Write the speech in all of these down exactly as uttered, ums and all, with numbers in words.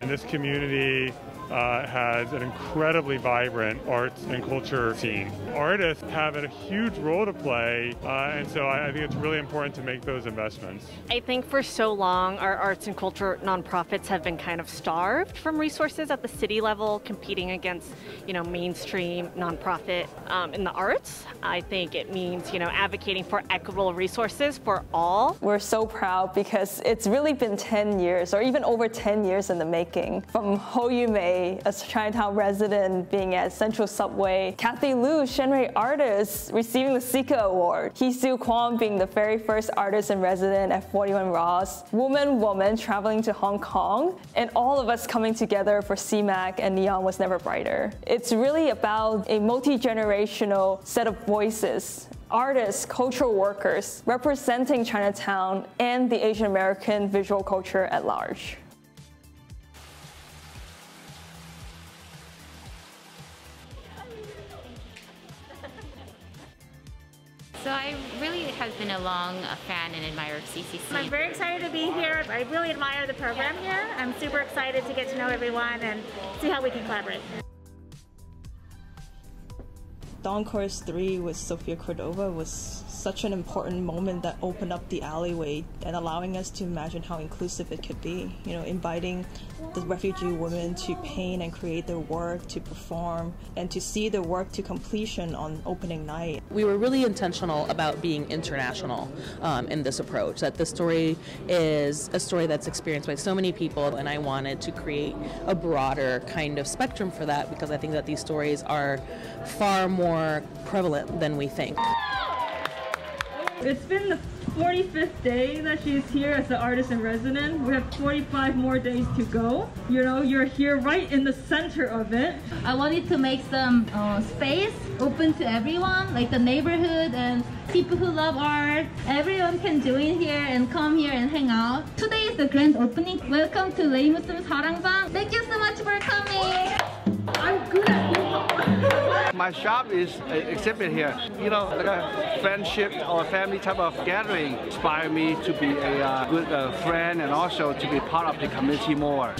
This community uh, has an incredibly vibrant arts and culture scene. Artists have a huge role to play, uh, and so I, I think it's really important to make those investments. I think for so long, our arts and culture nonprofits have been kind of starved from resources at the city level, competing against, you know, mainstream nonprofit um, in the arts. I think it means, you know, advocating for equitable resources for all. We're so proud because it's really been ten years, or even over ten years in the making. From Hou Yumei, a Chinatown resident, being at Central Subway, Cathy Lu, Shen Artists, receiving the Sika Award, Hee Soo Kwon being the very first artist in resident at forty-one Ross, Woman Woman traveling to Hong Kong, and all of us coming together for C MAC and Neon Was Never Brighter. It's really about a multi-generational set of voices. Artists, cultural workers, representing Chinatown and the Asian American visual culture at large. So I really have been a long fan and admirer of C C C. I'm very excited to be here. I really admire the program here. I'm super excited to get to know everyone and see how we can collaborate. Don Course three with Sophia Cordova was such an important moment that opened up the alleyway and allowing us to imagine how inclusive it could be. You know, inviting the refugee women to paint and create their work, to perform, and to see their work to completion on opening night. We were really intentional about being international um, in this approach, that the story is a story that's experienced by so many people, and I wanted to create a broader kind of spectrum for that because I think that these stories are far more prevalent than we think. It's been the forty-fifth day that she's here as the artist in residence. We have forty-five more days to go. You know, you're here right in the center of it. I wanted to make some uh, space open to everyone, like the neighborhood and people who love art. Everyone can join here and come here and hang out. Today is the grand opening. Welcome to Leimusum Sarangbang. Thank you so much for coming. I'm good at my shop is exhibited here, you know, like a friendship or family type of gathering inspired me to be a uh, good uh, friend and also to be part of the community more.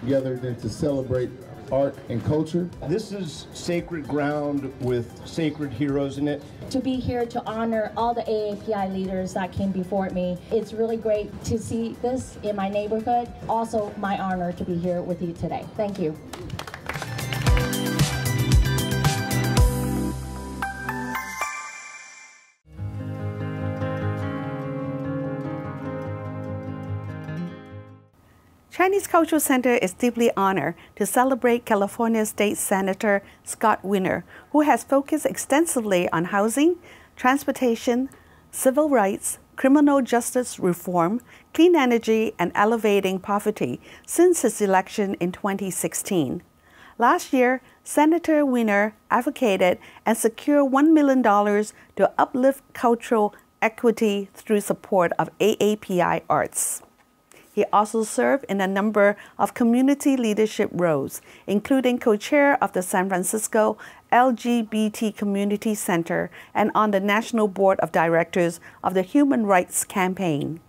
Together than to celebrate art and culture. This is sacred ground with sacred heroes in it. To be here to honor all the A A P I leaders that came before me, it's really great to see this in my neighborhood. Also, my honor to be here with you today. Thank you. Chinese Cultural Center is deeply honored to celebrate California State Senator Scott Wiener, who has focused extensively on housing, transportation, civil rights, criminal justice reform, clean energy, and elevating poverty since his election in twenty sixteen. Last year, Senator Wiener advocated and secured one million dollars to uplift cultural equity through support of A A P I arts. He also served in a number of community leadership roles, including co-chair of the San Francisco L G B T Community Center and on the National Board of Directors of the Human Rights Campaign.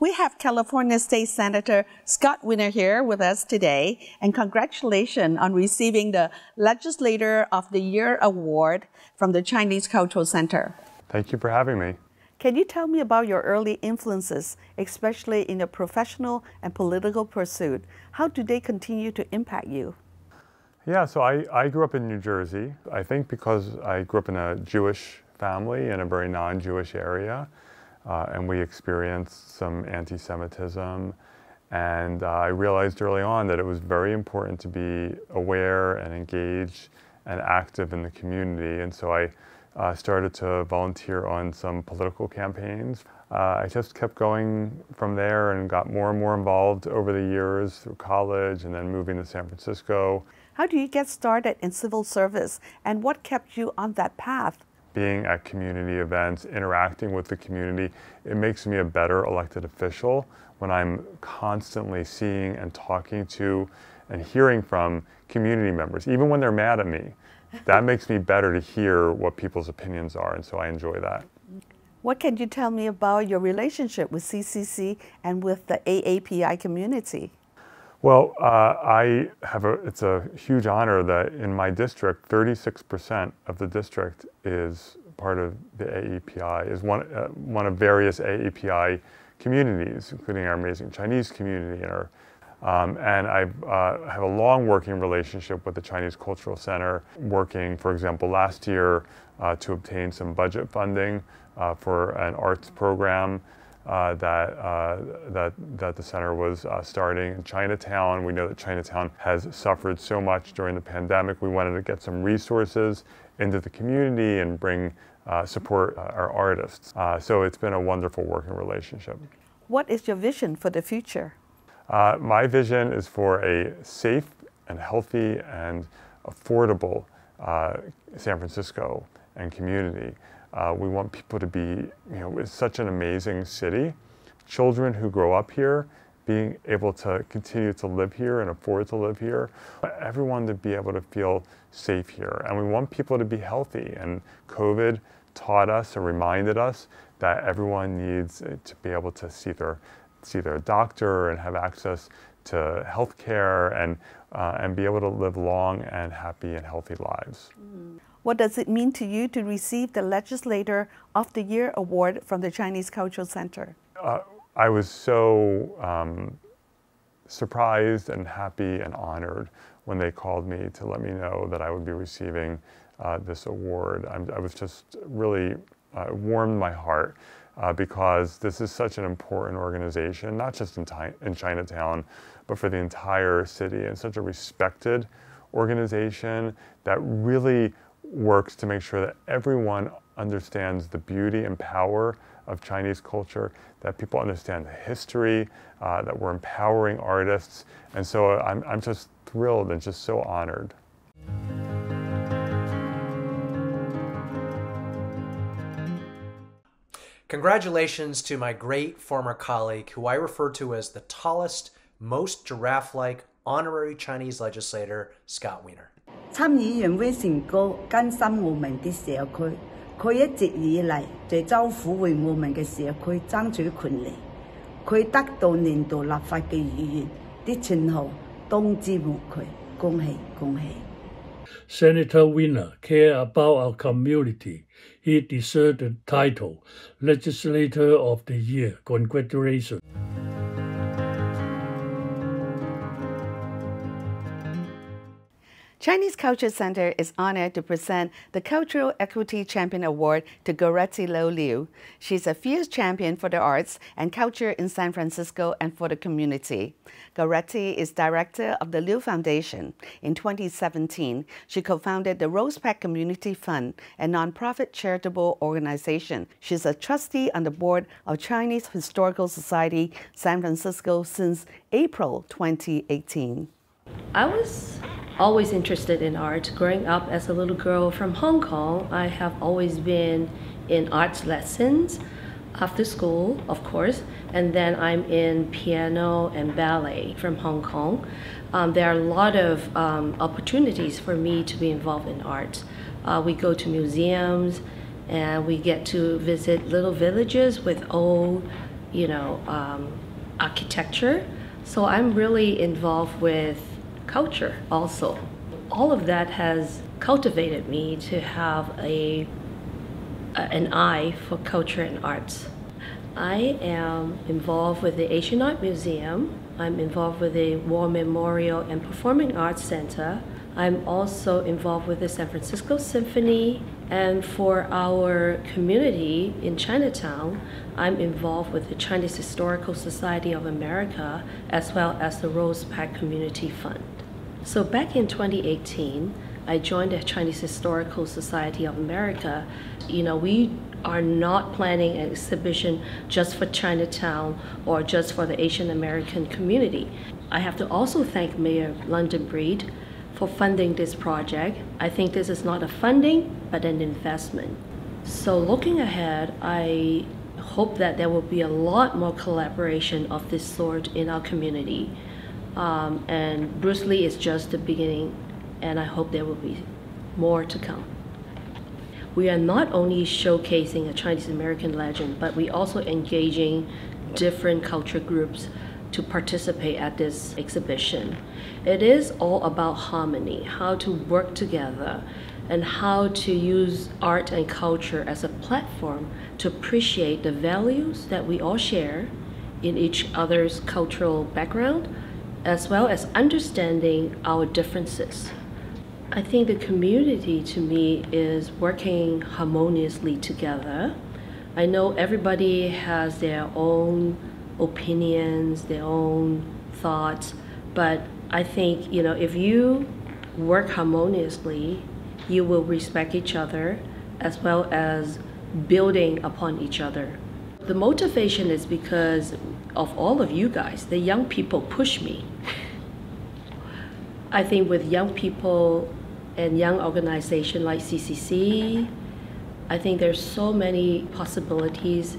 We have California State Senator Scott Wiener here with us today, and congratulations on receiving the Legislator of the Year Award from the Chinese Cultural Center. Thank you for having me. Can you tell me about your early influences, especially in your professional and political pursuit? How do they continue to impact you? Yeah, so I, I grew up in New Jersey. I think because I grew up in a Jewish family in a very non-Jewish area, uh, and we experienced some anti-Semitism And uh, I realized early on that it was very important to be aware and engaged and active in the community. And so I uh, started to volunteer on some political campaigns. Uh, I just kept going from there and got more and more involved over the years through college and then moving to San Francisco. How do you get started in civil service, and what kept you on that path? Being at community events, interacting with the community, it makes me a better elected official when I'm constantly seeing and talking to and hearing from community members, even when they're mad at me. That makes me better to hear what people's opinions are, and so I enjoy that. What can you tell me about your relationship with C C C and with the A A P I community? Well, uh, I have a, it's a huge honor that in my district, thirty-six percent of the district is part of the A A P I, is one, uh, one of various A A P I communities, including our amazing Chinese community. And, our, um, and I uh, have a long working relationship with the Chinese Cultural Center, working, for example, last year uh, to obtain some budget funding uh, for an arts program Uh, that, uh, that, that the center was uh, starting in Chinatown. We know that Chinatown has suffered so much during the pandemic. We wanted to get some resources into the community and bring uh, support uh, our artists. Uh, so it's been a wonderful working relationship. What is your vision for the future? Uh, my vision is for a safe and healthy and affordable uh, San Francisco and community. Uh, we want people to be, you know, it's such an amazing city. Children who grow up here being able to continue to live here and afford to live here. Everyone to be able to feel safe here. And we want people to be healthy. And COVID taught us and reminded us that everyone needs to be able to see their, see their doctor and have access to health care and, uh, and be able to live long and happy and healthy lives. Mm-hmm. What does it mean to you to receive the Legislator of the Year Award from the Chinese Cultural Center? Uh, I was so um, surprised and happy and honored when they called me to let me know that I would be receiving uh, this award. I'm, I was just really, uh, warmed my heart uh, because this is such an important organization, not just in, in Chinatown, but for the entire city, and such a respected organization that really works to make sure that everyone understands the beauty and power of Chinese culture, that people understand the history, uh, that we're empowering artists. And so I'm, I'm just thrilled and just so honored. Congratulations to my great former colleague, who I refer to as the tallest, most giraffe-like honorary Chinese legislator, Scott Wiener. 參議員會成高跟新澳門的社區，佢一直以嚟對州府會澳門嘅社區爭取權利。佢得到年度立法嘅議員啲稱號，當之無愧，恭喜恭喜 ！Senator Wiener care about our community. He deserved the title Legislator of the Year. Congratulations. Chinese Culture Center is honored to present the Cultural Equity Champion Award to Goretti Lo Liu. She's a fierce champion for the arts and culture in San Francisco and for the community. Goretti is director of the Liu Foundation. In twenty seventeen, she co-founded the Rose Pak Community Fund, a nonprofit charitable organization. She's a trustee on the board of Chinese Historical Society San Francisco since April twenty eighteen. I was always interested in art. Growing up as a little girl from Hong Kong, I have always been in arts lessons after school, of course, and then I'm in piano and ballet from Hong Kong. Um, there are a lot of um, opportunities for me to be involved in art. Uh, we go to museums and we get to visit little villages with old, you know, um, architecture. So I'm really involved with culture also. All of that has cultivated me to have a, a an eye for culture and arts. I am involved with the Asian Art Museum. I'm involved with the War Memorial and Performing Arts Center. I'm also involved with the San Francisco Symphony And for our community in Chinatown, I'm involved with the Chinese Historical Society of America, as well as the Rose Pak Community Fund. So back in twenty eighteen, I joined the Chinese Historical Society of America. You know, we are not planning an exhibition just for Chinatown or just for the Asian American community. I have to also thank Mayor London Breed for funding this project. I think this is not a funding, but an investment. So looking ahead, I hope that there will be a lot more collaboration of this sort in our community. Um, and Bruce Lee is just the beginning, and I hope there will be more to come. We are not only showcasing a Chinese American legend, but we also engaging different culture groups to participate at this exhibition. It is all about harmony, how to work together, and how to use art and culture as a platform to appreciate the values that we all share in each other's cultural background, as well as understanding our differences. I think the community, to me, is working harmoniously together. I know everybody has their own opinions, their own thoughts, but I think, you know, if you work harmoniously, you will respect each other, as well as building upon each other. The motivation is because of all of you guys. The young people push me. I think with young people and young organizations like C C C, I think there's so many possibilities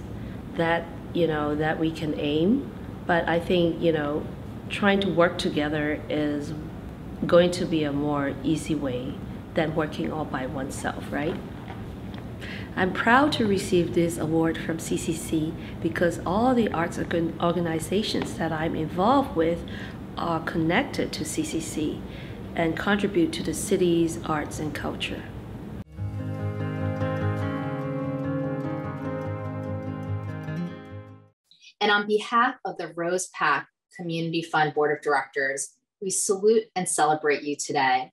that, you know, that we can aim. But I think, you know, trying to work together is going to be a more easy way than working all by oneself, right? I'm proud to receive this award from C C C because all the arts organizations that I'm involved with are connected to C C C and contribute to the city's arts and culture. And on behalf of the Rose Pak Community Fund Board of Directors, we salute and celebrate you today.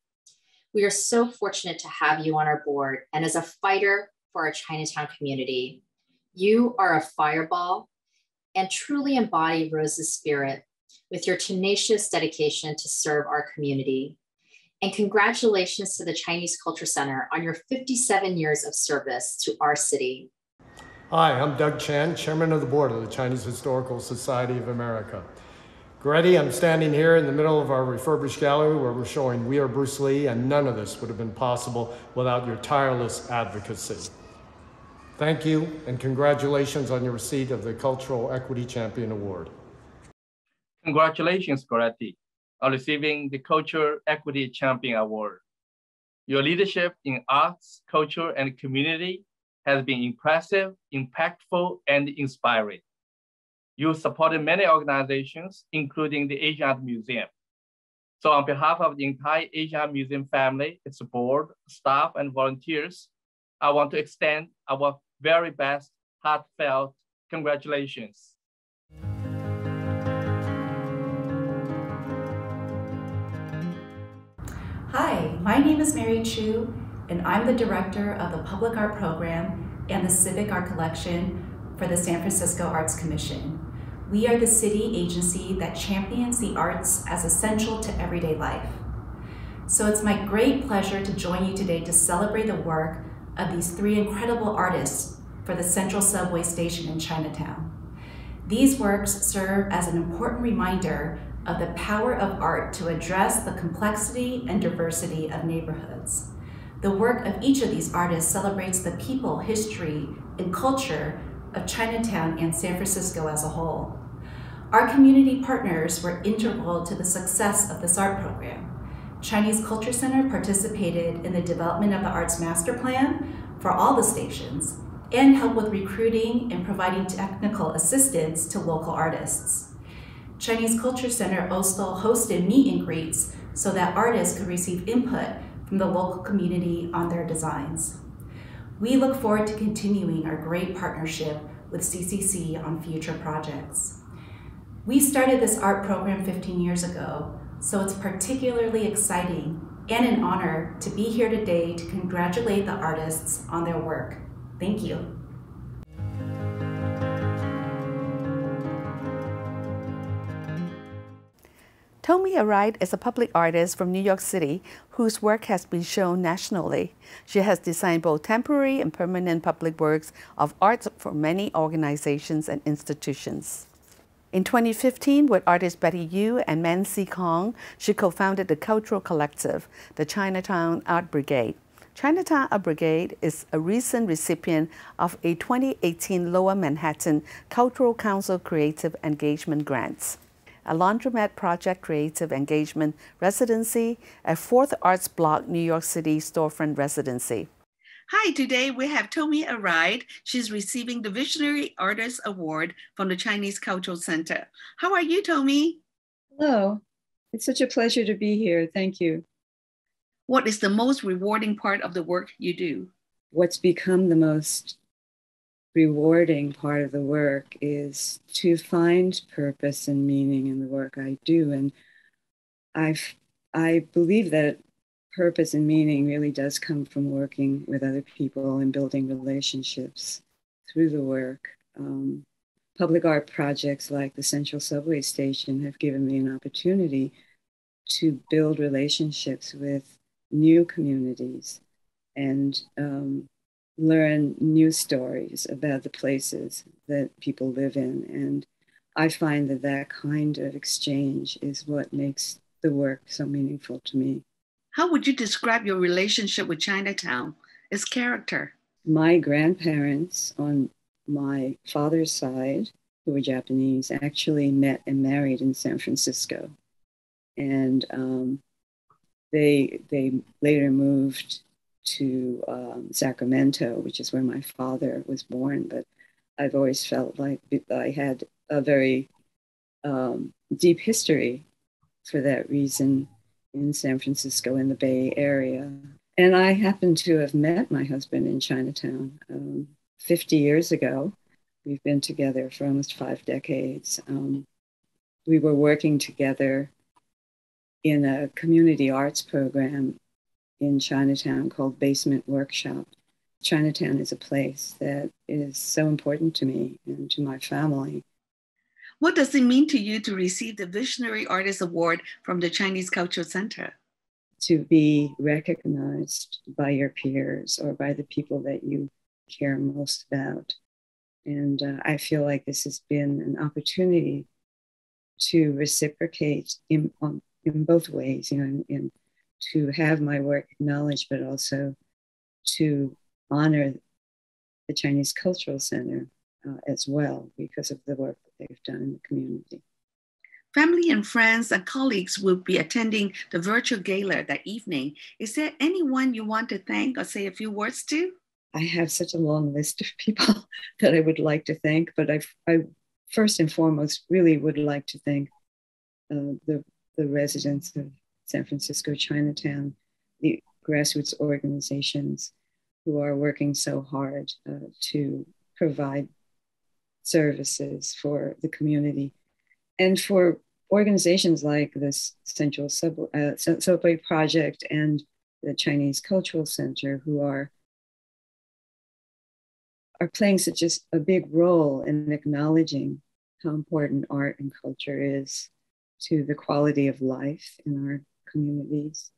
We are so fortunate to have you on our board, and as a fighter for our Chinatown community, you are a fireball and truly embody Rose's spirit with your tenacious dedication to serve our community. And congratulations to the Chinese Culture Center on your fifty-seven years of service to our city. Hi, I'm Doug Chan, Chairman of the Board of the Chinese Historical Society of America. Goretti, I'm standing here in the middle of our refurbished gallery where we're showing We Are Bruce Lee, and none of this would have been possible without your tireless advocacy. Thank you, and congratulations on your receipt of the Cultural Equity Champion Award. Congratulations, Goretti, on receiving the Cultural Equity Champion Award. Your leadership in arts, culture, and community has been impressive, impactful, and inspiring. You supported many organizations, including the Asian Art Museum. So on behalf of the entire Asian Art Museum family, its board, staff, and volunteers, I want to extend our very best heartfelt congratulations. Hi, my name is Mary Chu, and I'm the director of the Public Art Program and the Civic Art Collection for the San Francisco Arts Commission. We are the city agency that champions the arts as essential to everyday life. So it's my great pleasure to join you today to celebrate the work of these three incredible artists for the Central Subway Station in Chinatown. These works serve as an important reminder of the power of art to address the complexity and diversity of neighborhoods. The work of each of these artists celebrates the people, history, and culture of Chinatown and San Francisco as a whole. Our community partners were integral to the success of this art program. Chinese Culture Center participated in the development of the Arts Master Plan for all the stations and helped with recruiting and providing technical assistance to local artists. Chinese Culture Center also hosted meet and greets so that artists could receive input from the local community on their designs. We look forward to continuing our great partnership with C C C on future projects. We started this art program fifteen years ago, so it's particularly exciting and an honor to be here today to congratulate the artists on their work. Thank you. Tomie Arai is a public artist from New York City whose work has been shown nationally. She has designed both temporary and permanent public works of art for many organizations and institutions. In twenty fifteen, with artist Betty Yu and Man Si Kong, she co-founded the cultural collective, the Chinatown Art Brigade. Chinatown Art Brigade is a recent recipient of a twenty eighteen Lower Manhattan Cultural Council Creative Engagement Grant, a Laundromat Project Creative Engagement Residency, a fourth Arts Block New York City storefront residency. Hi, today we have Tomie Arai. She's receiving the Visionary Artist Award from the Chinese Cultural Center. How are you, Tomie? Hello, it's such a pleasure to be here, thank you. What is the most rewarding part of the work you do? What's become the most rewarding part of the work is to find purpose and meaning in the work I do. And I've, I believe that purpose and meaning really does come from working with other people and building relationships through the work. Um, public art projects like the Central Subway Station have given me an opportunity to build relationships with new communities and um, learn new stories about the places that people live in. And I find that that kind of exchange is what makes the work so meaningful to me. How would you describe your relationship with Chinatown, its character? My grandparents on my father's side, who were Japanese, actually met and married in San Francisco. And um, They, they later moved to um, Sacramento, which is where my father was born, but I've always felt like I had a very um, deep history for that reason in San Francisco, in the Bay Area. And I happened to have met my husband in Chinatown um, fifty years ago. We've been together for almost five decades. Um, we were working together in a community arts program in Chinatown called Basement Workshop. Chinatown is a place that is so important to me and to my family. What does it mean to you to receive the Visionary Artist Award from the Chinese Cultural Center? To be recognized by your peers or by the people that you care most about. And uh, I feel like this has been an opportunity to reciprocate in, um, in both ways, you know, in, in, to have my work acknowledged, but also to honor the Chinese Cultural Center uh, as well because of the work that they've done in the community. Family and friends and colleagues will be attending the virtual gala that evening. Is there anyone you want to thank or say a few words to? I have such a long list of people that I would like to thank, but I, I first and foremost really would like to thank uh, the the residents of San Francisco Chinatown, the grassroots organizations who are working so hard uh, to provide services for the community. And for organizations like this Central Subway, uh, Subway Project and the Chinese Cultural Center who are, are playing such a, a big role in acknowledging how important art and culture is to the quality of life in our communities.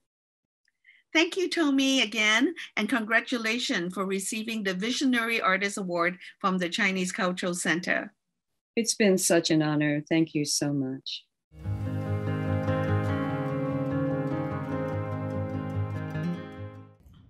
Thank you, Tomie, again, and congratulations for receiving the Visionary Artist Award from the Chinese Cultural Center. It's been such an honor. Thank you so much.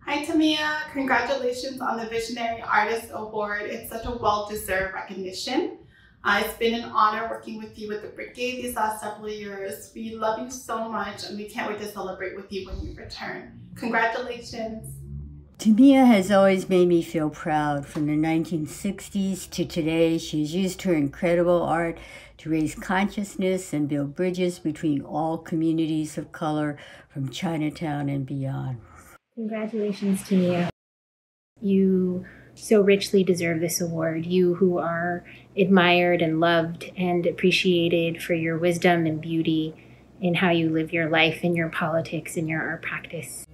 Hi, Tamia. Congratulations on the Visionary Artist Award. It's such a well-deserved recognition. Uh, it's been an honor working with you with the Brigade these last several years. We love you so much and we can't wait to celebrate with you when you return. Congratulations. Tomie has always made me feel proud. From the nineteen sixties to today, she's used her incredible art to raise consciousness and build bridges between all communities of color from Chinatown and beyond. Congratulations, Tomie. You so richly deserve this award. You who are admired and loved and appreciated for your wisdom and beauty in how you live your life, in your politics, in your art practice.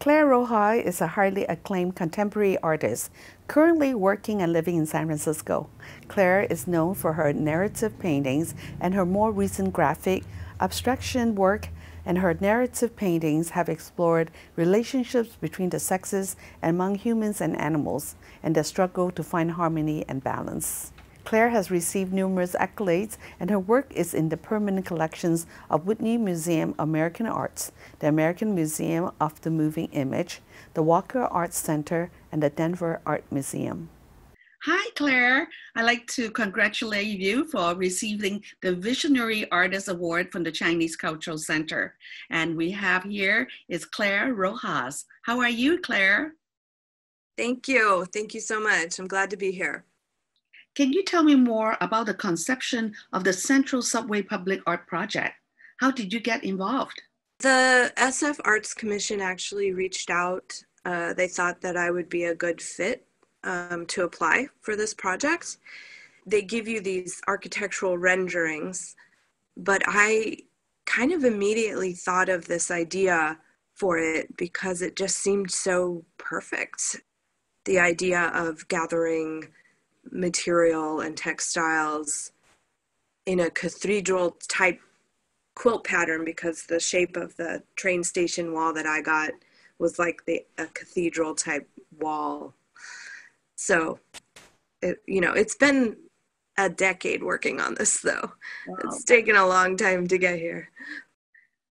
Clare Rojas is a highly acclaimed contemporary artist, currently working and living in San Francisco. Clare is known for her narrative paintings and her more recent graphic abstraction work, and her narrative paintings have explored relationships between the sexes and among humans and animals, and their struggle to find harmony and balance. Clare has received numerous accolades, and her work is in the permanent collections of Whitney Museum of American Arts, the American Museum of the Moving Image, the Walker Arts Center, and the Denver Art Museum. Hi, Clare. I'd like to congratulate you for receiving the Visionary Artist Award from the Chinese Cultural Center. And we have here is Clare Rojas. How are you, Clare? Thank you. Thank you so much. I'm glad to be here. Can you tell me more about the conception of the Central Subway Public Art Project? How did you get involved? The S F Arts Commission actually reached out. Uh, they thought that I would be a good fit um, to apply for this project. They give you these architectural renderings, but I kind of immediately thought of this idea for it because it just seemed so perfect. The idea of gathering material and textiles in a cathedral type quilt pattern, because the shape of the train station wall that I got was like the a cathedral type wall. So it, you know, it's been a decade working on this though. Wow. It's taken a long time to get here.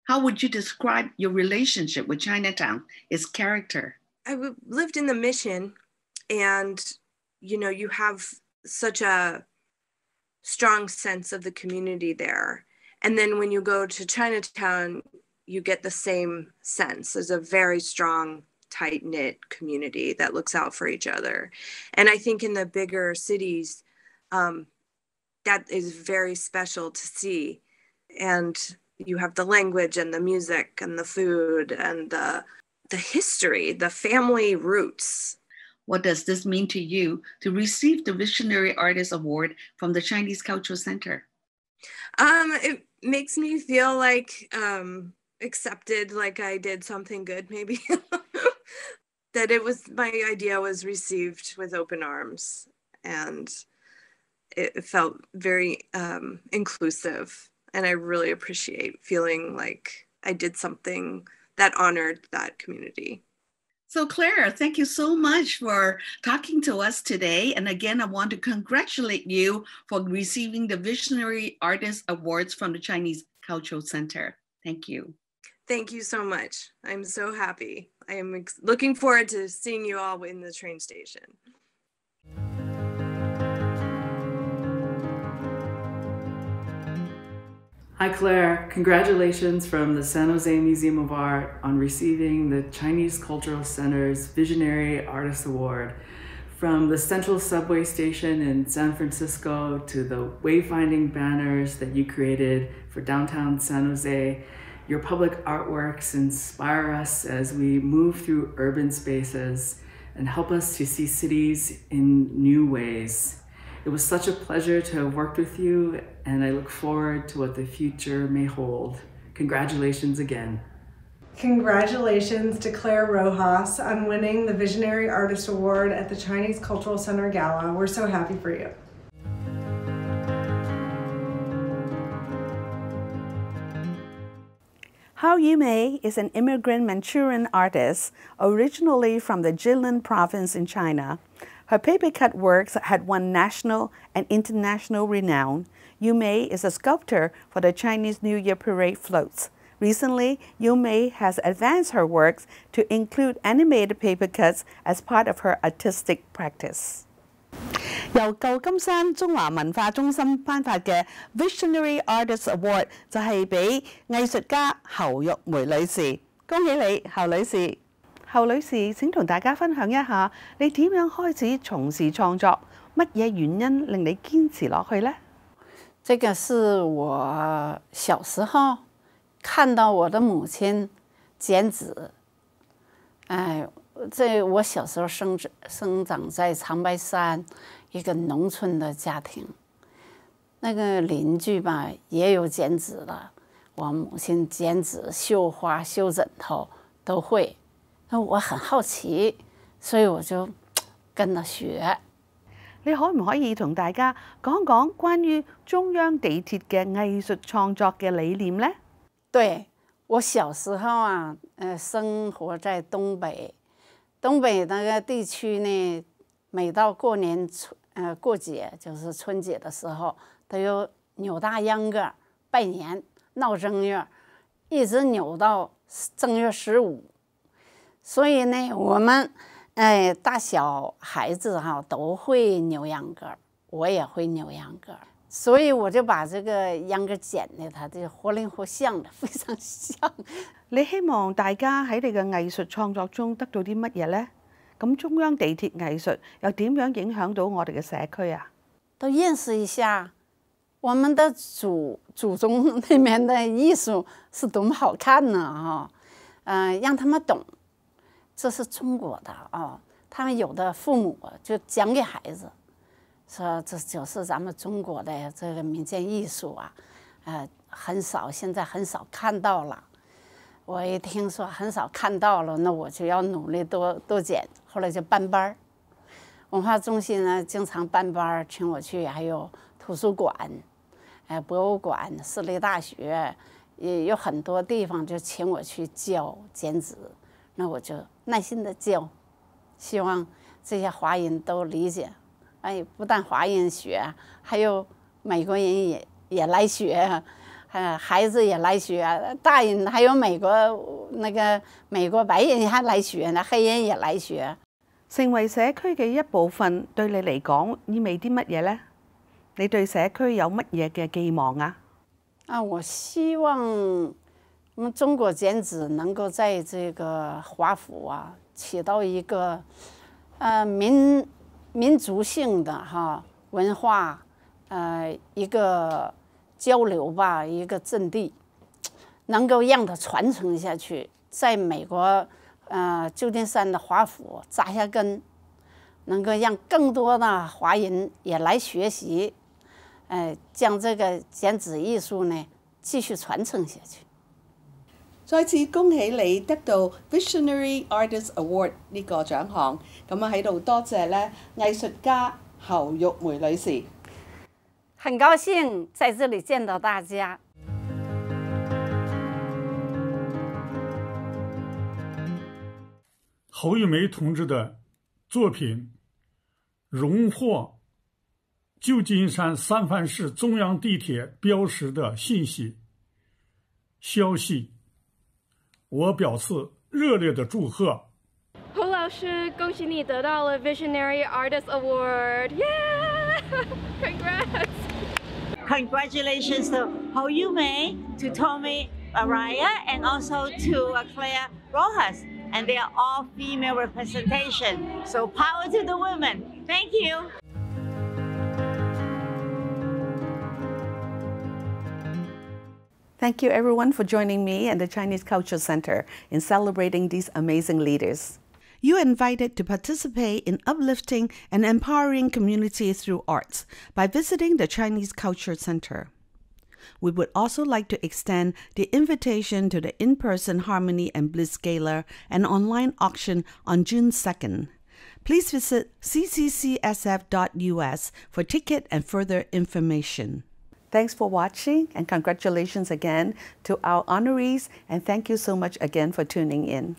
How would you describe your relationship with Chinatown, its character? I lived in the Mission, and you know, you have such a strong sense of the community there. And then when you go to Chinatown, you get the same sense. There's a very strong, tight-knit community that looks out for each other. And I think in the bigger cities, um, that is very special to see. And you have the language and the music and the food and the, the history, the family roots. What does this mean to you to receive the Visionary Artist Award from the Chinese Cultural Center? Um, it makes me feel like um, accepted, like I did something good, maybe. That it was, my idea was received with open arms, and it felt very um, inclusive. And I really appreciate feeling like I did something that honored that community. So Clare, thank you so much for talking to us today. And again, I want to congratulate you for receiving the Visionary Artist Awards from the Chinese Cultural Center. Thank you. Thank you so much. I'm so happy. I am ex- looking forward to seeing you all in the train station. Hi Clare, congratulations from the San Jose Museum of Art on receiving the Chinese Cultural Center's Visionary Artist Award. From the Central Subway Station in San Francisco to the wayfinding banners that you created for downtown San Jose, your public artworks inspire us as we move through urban spaces and help us to see cities in new ways. It was such a pleasure to have worked with you, and I look forward to what the future may hold. Congratulations again. Congratulations to Clare Rojas on winning the Visionary Artist Award at the Chinese Cultural Center Gala. We're so happy for you. Hou Yumei is an immigrant Manchurian artist originally from the Jilin province in China. Her paper-cut works had won national and international renown. Yumei is a sculptor for the Chinese New Year parade floats. Recently, Yumei has advanced her works to include animated paper cuts as part of her artistic practice. 由舊金山中華文化中心頒發嘅 Visionary Artist Award 就係俾藝術家侯玉梅女士，恭喜你，侯女士。 侯女士，請同大家分享一下，你點樣開始從事創作？乜嘢原因令你堅持落去呢？這個是我小時候看到我的母親剪紙，哎，在我小时候生生长在长白山一个农村的家庭，那个邻居吧也有剪纸的，我母亲剪纸、绣花、绣枕头都会。那我很好奇，所以我就跟着學。你可唔可以同大家講講關於中央地鐵嘅藝術創作嘅理念呢？對，我小時候啊，呃，生活在東北。 东北那个地区呢，每到过年、呃过节，就是春节的时候，都有扭大秧歌、拜年、闹正月，一直扭到正月十五。所以呢，我们哎、呃、大小孩子哈、啊、都会扭秧歌，我也会扭秧歌，所以我就把这个秧歌剪的，它就活灵活像的，非常像。 你希望大家喺你嘅藝術創作中得到啲乜嘢呢？咁中央地鐵藝術又點樣影響到我哋嘅社區啊？都認識一下我們的祖祖宗那邊的藝術是多麼好看呢啊！嗯、呃，讓他們懂，這是中國的啊。他們有的父母就講給孩子，說這就是咱們中國的這個民間藝術啊，呃，很少現在很少看到了。 我一听说很少看到了，那我就要努力多多剪。后来就办班儿，文化中心呢经常办班儿，请我去，还有图书馆、哎、呃、博物馆、私立大学，也有很多地方就请我去教剪纸。那我就耐心的教，希望这些华人都理解。哎，不但华人学，还有美国人也也来学。 呃，孩子也来学，大人还有美国那個美國白人還來學呢，黑人也來學。成為社區嘅一部分，對你嚟講意味啲乜嘢呢？你對社區有乜嘢嘅寄望啊？啊，我希望我們中國剪紙能夠在這個華府啊，起到一個呃民民族性的哈文化呃一個。 交流吧，一个阵地，能够让它传承下去，在美国，呃，旧金山的华府扎下根，能够让更多的华人也来学习，呃，将这个剪纸艺术呢继续传承下去。再次恭喜你得到 Visionary Artist Award 呢個獎項，咁啊喺度多謝咧藝術家侯玉梅女士。 很高興在這裡見到大家。侯玉梅同志的作品榮獲舊金山三藩市中央地鐵標識的信息消息，我表示熱烈的祝賀。侯老師，恭喜你得到了 Visionary Artist Award！ Yeah! Congrats! Congratulations to Hou Yumei, to Tomie Arai, and also to uh, Clare Rojas, and they are all female representation. So power to the women. Thank you. Thank you everyone for joining me and the Chinese Culture Center in celebrating these amazing leaders. You are invited to participate in uplifting and empowering communities through arts by visiting the Chinese Culture Center. We would also like to extend the invitation to the in-person Harmony and Bliss Gala and online auction on June second. Please visit c c c s f dot u s for ticket and further information. Thanks for watching and congratulations again to our honorees, and thank you so much again for tuning in.